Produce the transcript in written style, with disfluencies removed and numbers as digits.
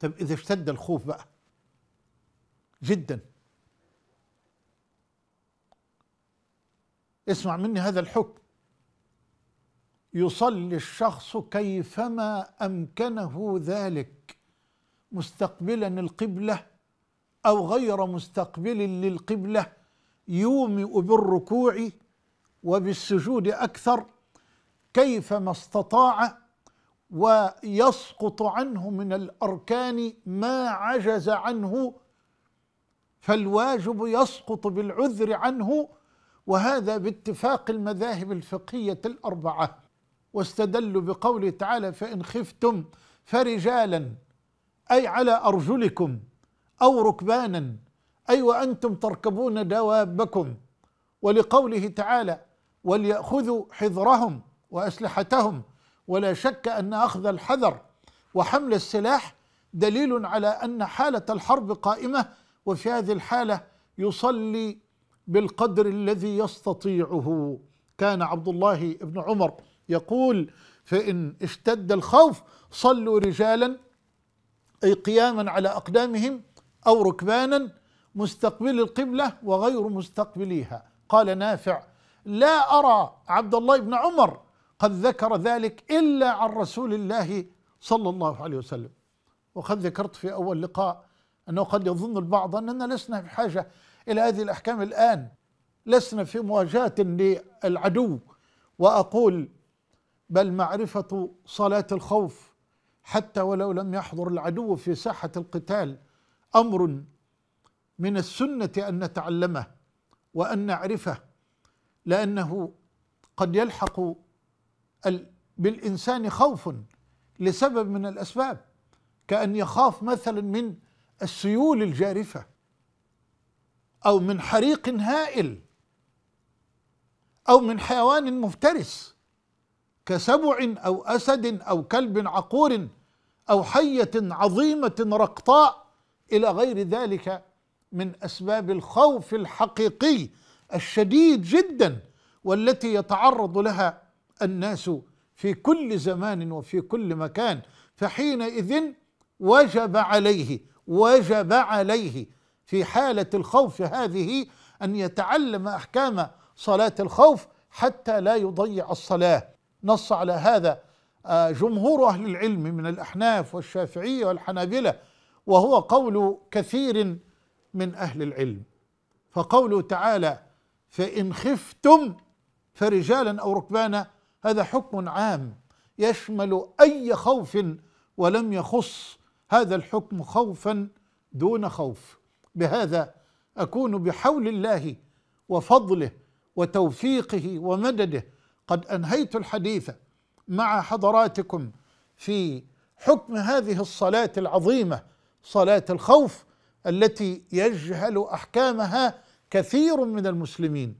طب إذا اشتد الخوف بقى جدا، اسمع مني هذا الحكم: يصلي الشخص كيفما أمكنه ذلك، مستقبلا القبلة أو غير مستقبل للقبلة، يومئ بالركوع وبالسجود أكثر كيفما استطاع، ويسقط عنه من الأركان ما عجز عنه، فالواجب يسقط بالعذر عنه، وهذا باتفاق المذاهب الفقهية الأربعة. واستدلوا بقوله تعالى: فإن خفتم فرجالا، أي على أرجلكم، أو ركبانا، أي وأنتم تركبون دوابكم. ولقوله تعالى: وليأخذوا حذرهم وأسلحتهم. ولا شك أن أخذ الحذر وحمل السلاح دليل على أن حالة الحرب قائمة، وفي هذه الحالة يصلي بالقدر الذي يستطيعه. كان عبد الله بن عمر يقول: فإن اشتد الخوف صلوا رجالا، أي قياما على أقدامهم، أو ركبانا، مستقبل القبلة وغير مستقبليها. قال نافع: لا أرى عبد الله بن عمر قد ذكر ذلك إلا عن رسول الله صلى الله عليه وسلم. وقد ذكرت في أول لقاء أنه قد يظن البعض أننا لسنا بحاجة إلى هذه الأحكام الآن، لسنا في مواجهة للعدو، وأقول بل معرفة صلاة الخوف حتى ولو لم يحضر العدو في ساحة القتال أمر من السنة أن نتعلمه وأن نعرفه، لأنه قد يلحق بالإنسان خوف لسبب من الأسباب، كأن يخاف مثلا من السيول الجارفة، أو من حريق هائل، أو من حيوان مفترس كسبع أو أسد أو كلب عقور أو حية عظيمة رقطاء، إلى غير ذلك من أسباب الخوف الحقيقي الشديد جدا، والتي يتعرض لها الناس في كل زمان وفي كل مكان. فحينئذ وجب عليه في حالة الخوف هذه أن يتعلم أحكام صلاة الخوف حتى لا يضيع الصلاة. نص على هذا جمهور أهل العلم من الأحناف والشافعية والحنابلة، وهو قول كثير من أهل العلم. فقوله تعالى: فإن خفتم فرجالا أو ركبانا، هذا حكم عام يشمل أي خوف، ولم يخص هذا الحكم خوفا دون خوف. بهذا أكون بحول الله وفضله وتوفيقه ومدده قد أنهيت الحديث مع حضراتكم في حكم هذه الصلاة العظيمة، صلاة الخوف، التي يجهل أحكامها كثير من المسلمين.